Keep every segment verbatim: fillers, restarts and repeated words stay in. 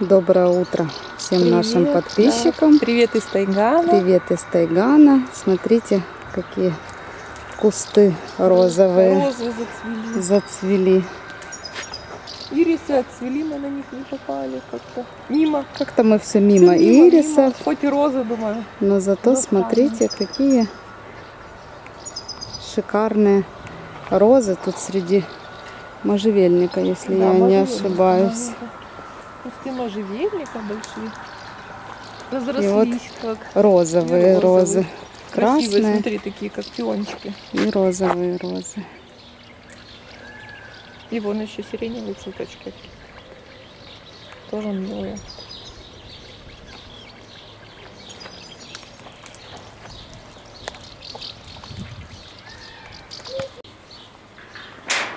Доброе утро всем привет, нашим подписчикам. Да. Привет из Тайгана. Привет из Тайгана. Смотрите, какие кусты розовые. Розы зацвели. зацвели. Ирисы отцвели, мы на них не попали. Как-то мимо. Как-то мы все мимо, все мимо ирисов. Мимо. Хоть и розы, думаю. Но зато но смотрите, правильно. Какие шикарные розы тут среди можжевельника, если да, я можжевельник, не ошибаюсь. Кусты можжевельника большие. Разрослись, и вот как розовые, розовые розы. Красные. Красивые, смотри, такие как пиончики. И розовые розы. И вон еще сиреневые цветочки. Тоже милые.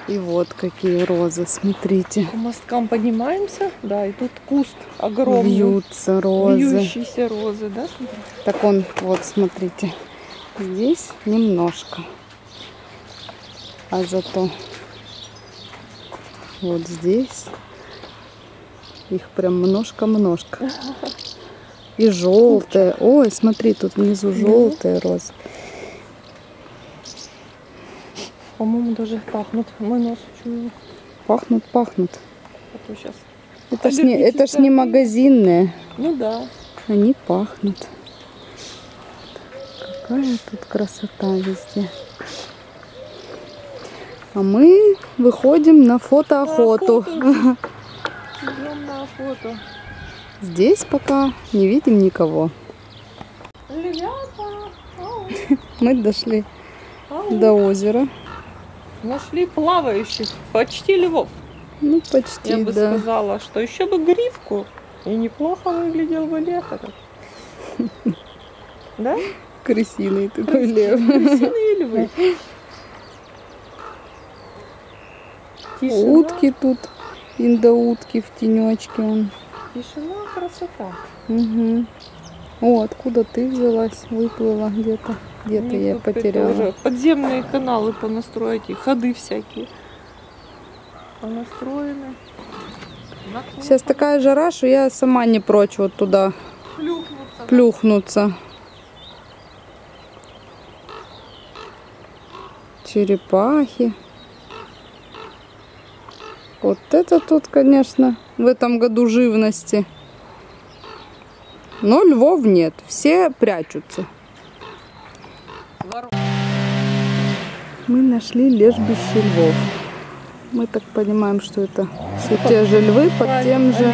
И вот какие розы, смотрите. По мосткам поднимаемся, да, и тут куст огромный. Вьются розы. Вьющиеся розы, да, смотрите? Так он, вот, смотрите, здесь немножко. А зато вот здесь их прям множко-множко. И желтые. Ой, смотри, тут внизу желтые розы. По-моему, даже пахнут. Мой нос чую. Пахнут, пахнут. А то сейчас... Это ж не, это ж не магазинные. Ну да. Они пахнут. Какая тут красота везде. А мы выходим на фотоохоту. Идем на охоту. Здесь пока не видим никого. Мы дошли до озера. Нашли плавающих, почти львов. Ну, почти, я бы да. сказала, что еще бы гривку, и неплохо выглядел бы лев этот. Да? Крысиный такой лев. Крысиные львы. Утки тут, индоутки в тенечке. Тишина, красота. Угу. О, откуда ты взялась, выплыла где-то. Где-то я потеряла. Уже подземные каналы понастроить, и ходы всякие понастроены. Сейчас такая жара, что я сама не прочь вот туда плюхнуться. плюхнуться. Черепахи. Вот это тут, конечно, в этом году живности. Но львов нет, все прячутся. Мы нашли лежбище львов. Мы так понимаем, что это все те же львы под тем же,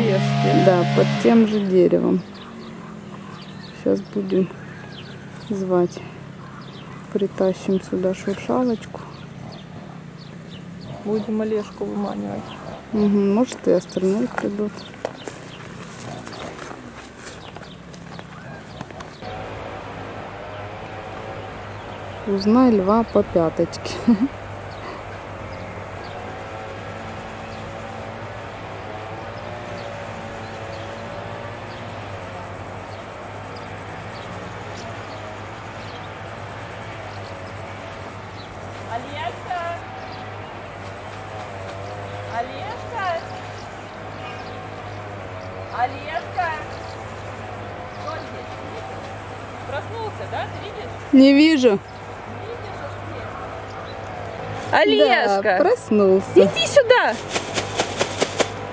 да, под тем же деревом. Сейчас будем звать. Притащим сюда шуршалочку. Будем Олежку выманивать. Угу, может, и остальные придут. Узнай льва по пяточке. Олежка! Олежка! Олежка! Что здесь? Проснулся, да? Ты видишь? Не вижу. Олежка! Да, проснулся. Иди сюда!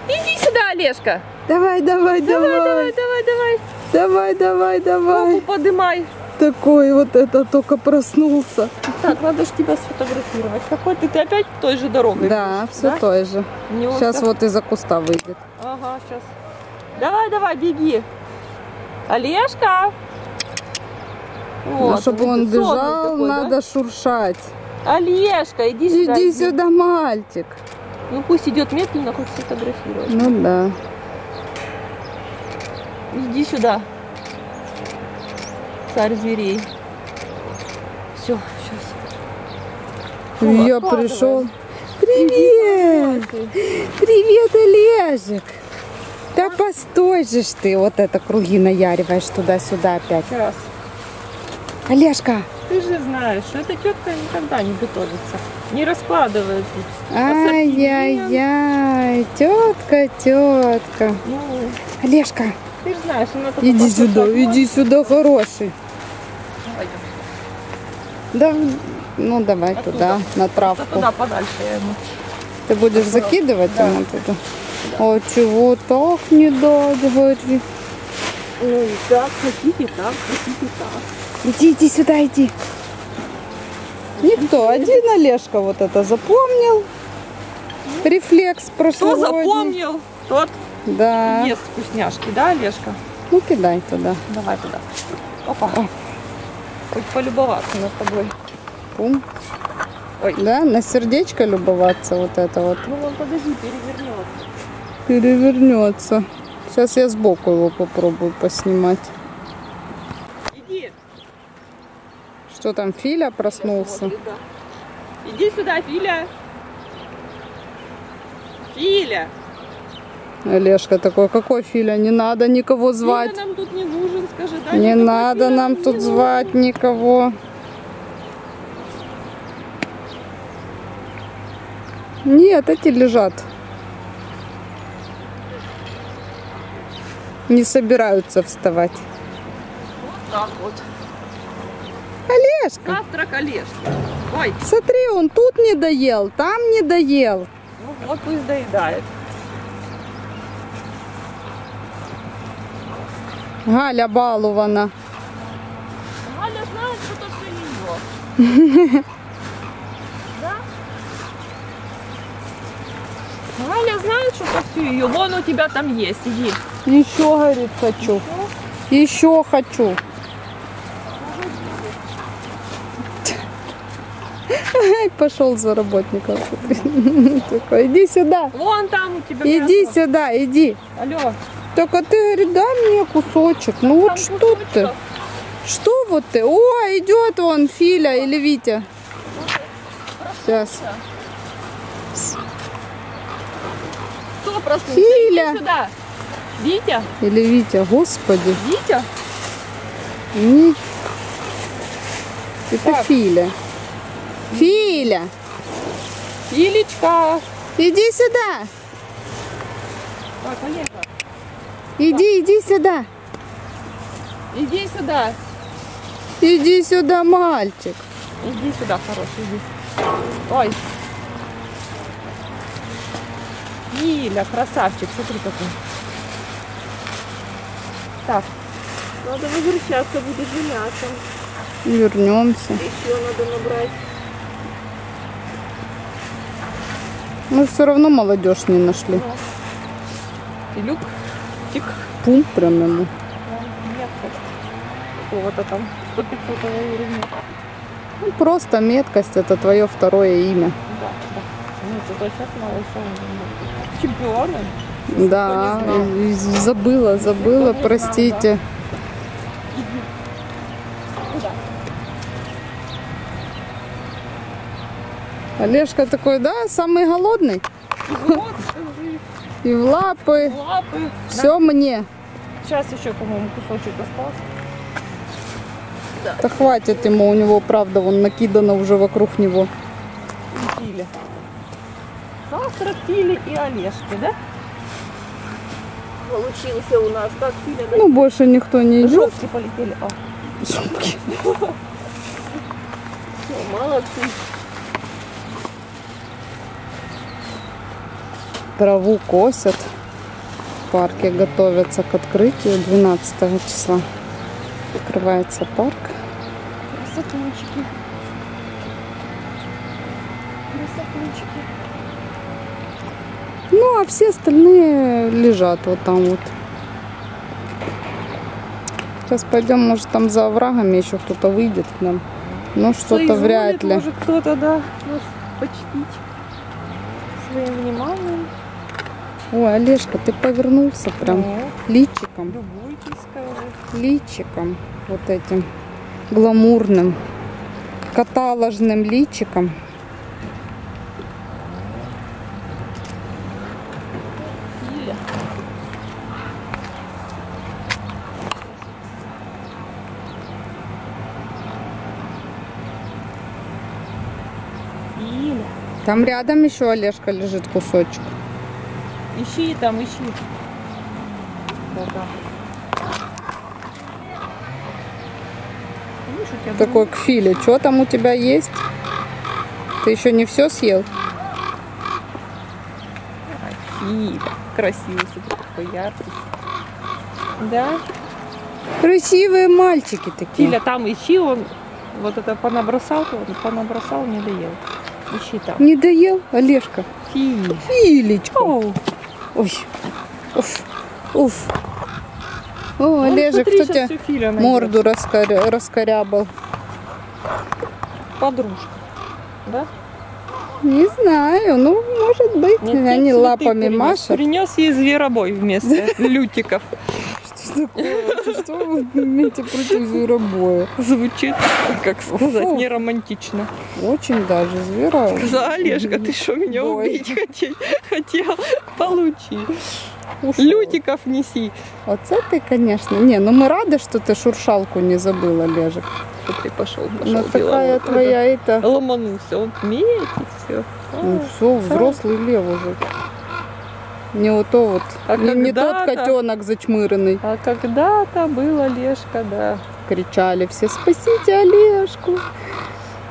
Иди сюда, Олежка! Давай, давай, давай! Давай, давай, давай! Давай, давай, давай! Попу подымай! Такой вот это только проснулся. Так, надо же тебя сфотографировать. Какой ты? Ты опять той же дорогой? Да, будешь, все да? той же. Не сейчас так... вот из-за куста выйдет. Ага, сейчас. Давай, давай, беги! Олежка! Вот, ну, чтобы он бежал, такой, надо да? шуршать. Олежка, иди сюда. Иди сюда, мальчик. Ну пусть идет медленно, хоть сфотографировать. Ну да. Иди сюда. Царь зверей. Все, сейчас. Фу, я пришел. Привет! Привет, Олежек! Да постой же ты, вот это круги наяриваешь туда-сюда опять. Раз. Олежка! ты же знаешь, что эта тетка никогда не готовится, не раскладывает. Ай-яй-яй, тетка, тетка. Ну, Олежка, ты же знаешь, она такая. Иди сюда, иди сюда, хороший. Да, ну давай оттуда. Туда, на травку. Да, туда подальше я ему. Ты будешь оттуда закидывать, да, ему туда? Да. О, чего так не дадывает? Ну и так, хотите так, хотите так. Иди, иди сюда, иди. Никто, один Олежка вот это запомнил. Рефлекс прошлого. Кто запомнил, тот да. ест вкусняшки, да, Олежка? Ну кидай туда. Давай туда. Опа. О. Хоть полюбоваться над тобой. Пум. Ой. Да, на сердечко любоваться вот это вот. Ну он, подожди, перевернется. Перевернется. Сейчас я сбоку его попробую поснимать. Иди. Что там, Филя проснулся? Смотрит, да. Иди сюда, Филя. Филя. Олежка такой, какой Филя? Не надо никого звать. Филя нам тут не нужен, скажи, да? Не никого надо Филя нам тут звать нужен. Никого. Нет, эти лежат. Не собираются вставать. Вот так вот. Олежка. Завтрак Олежка. Ой. Смотри, он тут не доел, там не доел. Ну вот пусть доедает. Галя балована. Галя знает, что тут все ее. Да? Галя знает, что тут все ее. Вон у тебя там есть, иди. Еще, говорит, хочу. Еще, Еще хочу. Пошел за работником. Такой, иди сюда. Вон там у тебя. Иди мясо. Сюда, иди. Алло. Так, а ты, говорит, дай мне кусочек. Ну там вот что кусочек. Ты? Что вот ты? О, идет вон Филя или Витя. Сейчас. Кто проснулся? Филя. Иди сюда. Витя? Или Витя, господи. Витя? Нет. Это так. Филя. Филя. Филечка. Иди сюда. Так, Олежка. Иди, иди сюда. Иди сюда. Иди сюда, мальчик. Иди сюда, хороший, иди. Ой. Филя, красавчик, смотри какой. Так. Надо возвращаться, будет женяться. Вернемся. Еще надо набрать. Мы все равно молодежь не нашли. Люк. Тик. Пум прям ему. Какого-то там сто пятьсот уровня. Ну просто меткость — это твое второе имя. Да, да. Ну, то сейчас мы чемпионы. Да, забыла, забыла, простите. Олежка такой, да, самый голодный. И в лапы. Все мне. Сейчас еще, по-моему, кусочек остался. Да хватит ему, у него, правда, вон накидано уже вокруг него. Завтрак Фили и Олежки, да? Получился у нас, так, Филя, да? Ну, больше никто не идет. Жопки полетели. А. Жопки. Молодцы. Траву косят. В парке готовятся к открытию двенадцатого числа. Открывается парк. Красотунчики. Красотунчики. Ну, а все остальные лежат вот там вот. Сейчас пойдем, может, там за оврагами еще кто-то выйдет к нам. Но что-то вряд ли. Может, кто-то, да, нас почтить своим вниманием. Ой, Олежка, ты повернулся прям. Нет. Личиком. Любуйтесь, скажи. Личиком вот этим гламурным, каталожным личиком. Там рядом еще, Олежка, лежит кусочек. Ищи там, ищи. Такой к Филе. Что там у тебя есть? Ты еще не все съел? Филя. Красивый, такой яркий. Да? Красивые мальчики такие. Филя, там ищи, он вот это понабросал, он понабросал, не доел. Ищи там. Не доел, Олежка? Филя. Филечка. Ой. Уф. Уф. О, Олежек, кто тебя морду раскоря... раскорябал? Подружка, да? Не знаю, ну, может быть, нет, они лапами принес, машут. Принес ей зверобой вместо лютиков. Что такое? Что вы имеете против зверобоя? Звучит, как сказать, не романтично. Очень даже, зверобой. Сказала, Олежка, ты что, меня убить хотел? Получи. Ушел. Лютиков неси. Вот ты, конечно. Не, ну мы рады, что ты шуршалку не забыла, Олежек. Что ты пошел, пошел. Но такая твоя это... Ломанулся, он метит все. Ну все, взрослый лев уже. Не вот то вот. А не, не тот котенок зачмыренный. А когда-то был Олежка, да. Кричали все, спасите Олежку.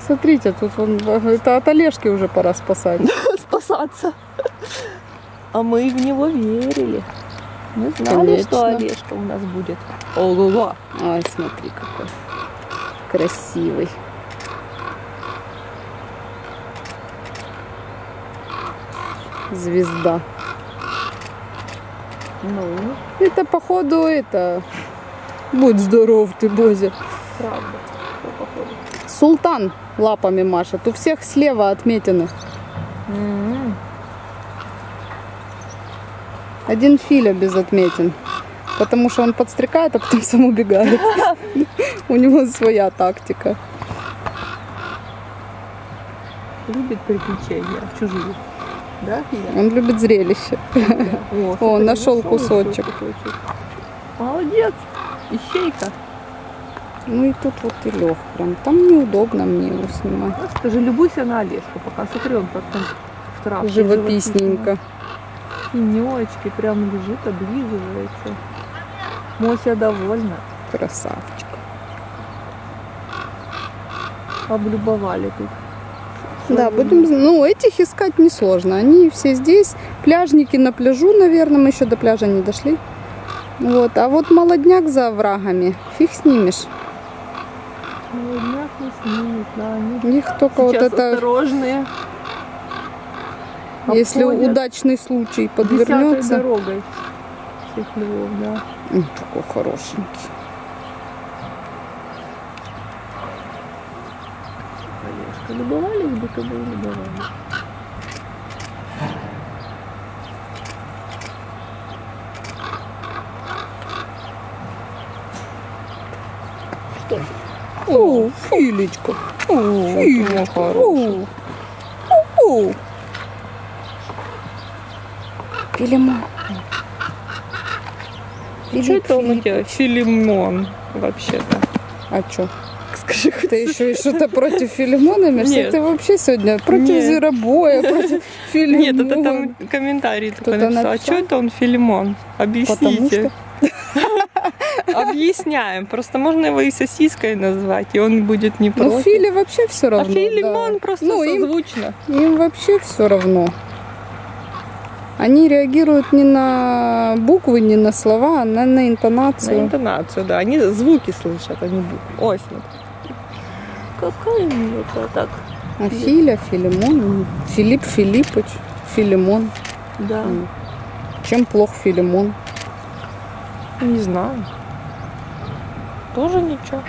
Смотрите, тут он, это от Олежки уже пора спасать. Спасаться. А мы в него верили. Мы знали, конечно, что Олежка у нас будет. Ого-го! Ой, смотри, какой красивый. Звезда. Ну. Это, походу, это... Будь здоров ты, Бозя. Правда. Походу. Султан лапами машет. У всех слева отметины. Mm-hmm. Один Филя без отметин, потому что он подстрекает, а потом сам убегает. У него своя тактика. Любит приключения, чужие. Да, Филя? Он любит зрелище. О, нашел кусочек. Молодец, ищейка. Ну и тут вот и лег прям. Там неудобно мне его снимать. Скажи, любуйся на Олежку пока. Смотри, он потом в травке. Живописненько. Синечки, прям лежит, облизывается. Мося довольна. Красавчик. Облюбовали тут. Да, будем... Ну, этих искать несложно. Они все здесь. Пляжники на пляжу, наверное. Мы еще до пляжа не дошли. Вот. А вот молодняк за оврагами. Фиг снимешь. Молодняк не снимет, да. Они... У них только сейчас вот это... осторожные. Если обходят. Удачный случай подвернется. Десятой дорогой всех львов, да. Он такой хорошенький. Олежка, любовались бы тобой, любовались. Что? О, Филечка. О, Филечка. О, о. Филимон. Филип, что это он у тебя? Филимон вообще-то. А что? Скажи, ты еще и что-то против Филимона? Нет. Ты вообще сегодня против Нет. зверобоя, против Филимона. Нет, это там комментарий такой написал. написал. А что это он Филимон? Объясните. Объясняем. Просто можно его и сосиской назвать, и он будет не против. Ну, Филе вообще все равно. А Филимон просто созвучно. Им вообще все равно. Они реагируют не на буквы, не на слова, а на, на интонацию. На интонацию, да. Они звуки слышат, а не буквы. Ой, смотри. Какая у него так? А Филя, Филимон. Филипп Филиппыч, Филимон. Да. Чем плох Филимон? Не знаю. Тоже ничего.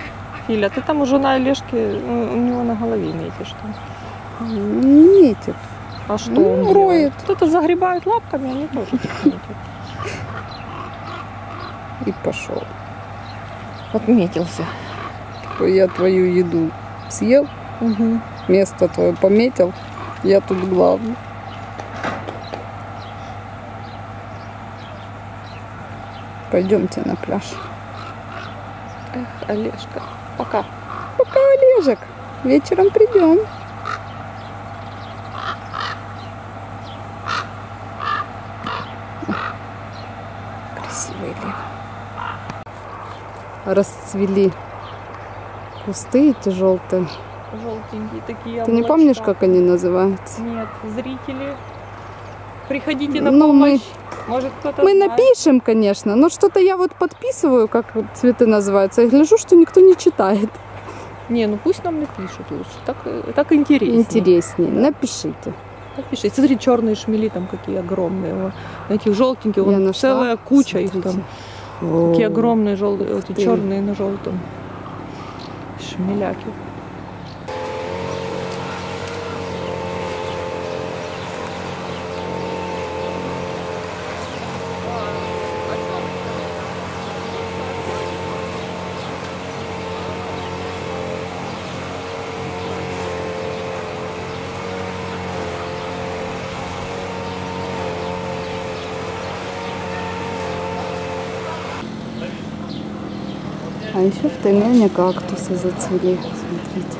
Филя, ты там уже на Олежке, у него на голове метишь там. Метит. А что ну, он роет? Кто-то загребает лапками, а они тоже. И пошел. Отметился. Я твою еду съел, угу. Место твое пометил, я тут главный. Пойдемте на пляж. Эх, Олежка, пока. Пока, Олежек. Вечером придем. красивые. Расцвели кусты эти желтые. Желтенькие такие облачка. Ты не помнишь, как они называются? Нет, зрители, приходите на ну, помощь. Мы, Может, кто-то мы напишем, конечно, но что-то я вот подписываю, как цветы называются, и гляжу, что никто не читает. Не, ну пусть нам напишут лучше, так, так интереснее. Интереснее, напишите. Напишите. Смотри, черные шмели там какие огромные. Этих желтеньких, вон, целая куча Смотрите. их там. О, какие огромные желтые, эти черные на желтом. Шмеляки. А еще в Тайгане кактусы зацвели, смотрите.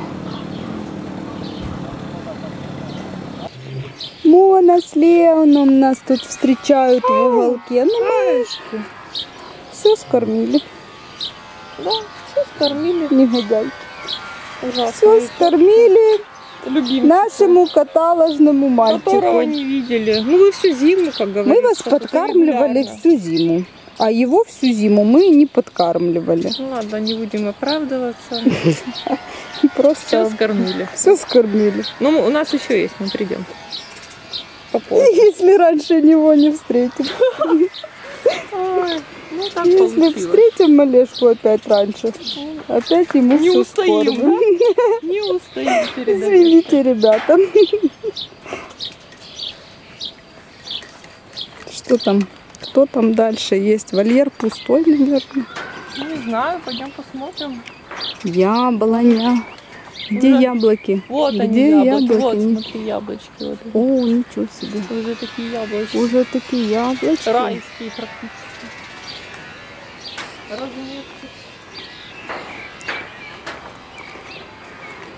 Мона с Леоном нас тут встречают во волке. Ну, малышки, все скормили. Да, все скормили. Негодяйки. Все скормили любимцу нашему каталожному мальчику. Которого не видели. Ну, вы всю зиму, как говорится. Мы вас подкармливали всю зиму. А его всю зиму мы не подкармливали. Ладно, не будем оправдываться. Просто все скормили. Все скормили. Ну, у нас еще есть, мы придем. Если раньше него не встретим. Если встретим Олежку опять раньше, опять ему не устоим. Не устоим передать. Извините, ребята. Что там? Что там дальше есть? Вольер пустой, наверное. Не знаю, пойдем посмотрим. Яблоня. Где уже... яблоки? Вот Где они, яблоки. яблоки? Вот, смотри, яблочки. Вот. О, ничего себе. Уже такие яблочки. Уже такие яблочки. Райские практически. Разметки.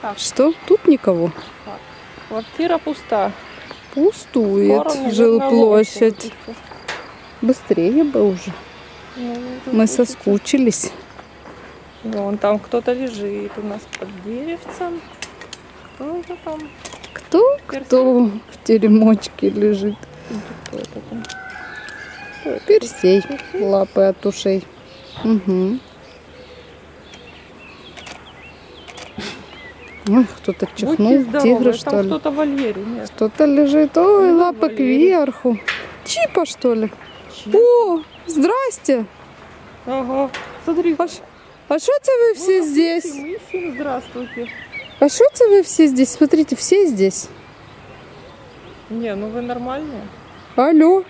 Так. Что? Тут никого? Так. Квартира пуста. Пустует жилплощадь. Быстрее бы уже. Ну, мы соскучились. Вон там кто-то лежит у нас под деревцем. Кто-то там. Кто? Персей. Кто в теремочке лежит? Кто это там? Кто это? Персей. Персей. Лапы от ушей. Угу. Ой, кто-то чихнул. Тигры, что ли? Кто-то в вольере, нет? Кто-то лежит. Ой, ну, лапы кверху. Чипа, что ли? О, здрасте! Ага, смотри. А что это вы все ну, здесь? Мы всем здравствуйте. А что это вы все здесь? Смотрите, все здесь. Не, ну вы нормальные. Алло.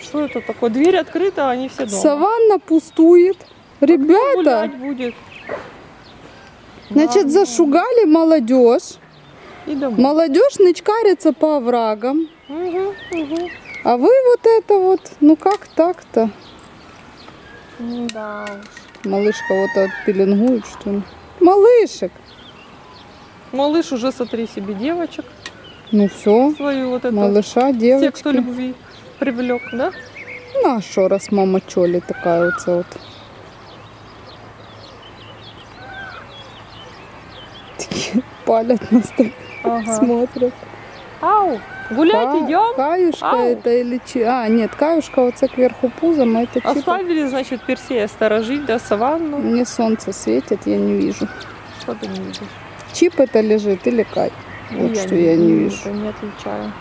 Что это такое? Дверь открыта, а они все дома. Саванна пустует. Ребята. Гулять будет. Значит, зашугали молодежь. И домой. Молодежь начкарится по оврагам. Угу, угу. А вы вот это вот, ну как так-то? Да уж. Малышка вот отпеленгует, что ли? Малышек! Малыш уже, сотри себе девочек. Ну все, свою вот эту. Малыша, девочки. Те, кто любви привлек, да? Ну а шо, раз мама чоли такая вот, вот. Такие палят нас так, ага. Смотрят. Ау! Гулять Ка идем? Каюшка Ау. это или чи? А, нет, каюшка вот кверху пузом, а это чипа. Оставили, значит, Персея сторожить, да, саванну? Мне солнце светит, я не вижу. Что ты не видишь? Чип это лежит или Кай? Вот я что не я не вижу. Это не отличаю.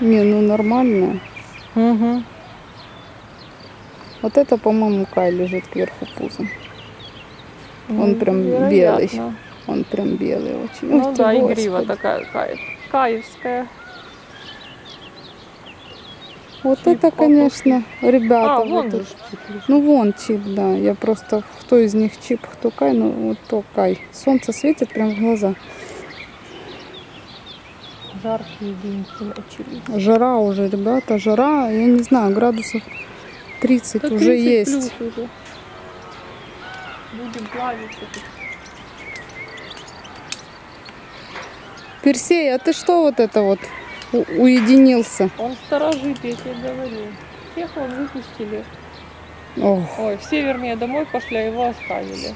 Не, ну нормальная. Угу. Вот это, по-моему, Кай лежит кверху пузом. Он ну, прям вероятно. белый. Он прям белый очень. Ну Ой, да, и грива такая кай, каевская. Вот чип, это, конечно, папа. ребята. А, вон вот ну вон чип, да. Я просто, кто из них чип, кто кай, ну вот то кай. Солнце светит прям в глаза. Жаркие деньки начались. Жара уже, ребята, жара, я не знаю, градусов тридцать, тридцать уже есть. Уже. Будем плавиться тут. Персей, а ты что вот это вот? уединился. Он сторожит, я тебе говорю. Всех он выпустили. Ох. Ой, все, вернее, домой пошли, а его оставили.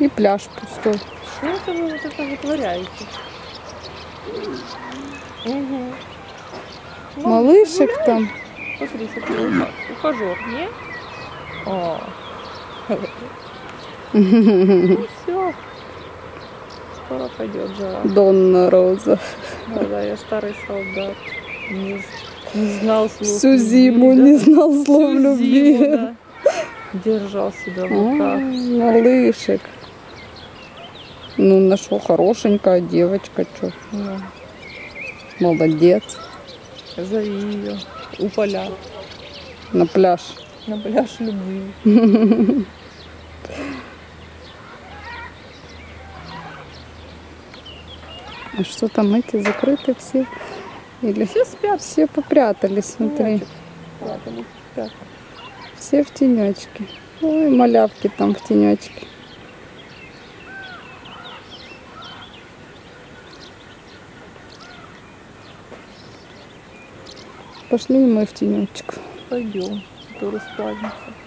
И пляж пустой. Что это вы вот это вытворяете? Угу. Мам, малышек там. Смотри, смотри, ухажер, не? О. Ну все. Скоро пойдет жара. Донна Роза. Да, да, я старый солдат. Не, не знал слов. Всю зиму любви, не да? знал слов Всю любви. Зиму, да. Держал себя в руках. А, малышек. Ну, нашел хорошенькая девочка. Чё? Да. Молодец. Зови ее. У поля. На пляж. На пляж любви. А что там, эти закрыты все? Или все спят? Все попрятались, смотри. Прятались, спят. Все в тенечке. Ой, малявки там в тенечке. Пошли мы в тенечек. Пойдем, а то расплавимся.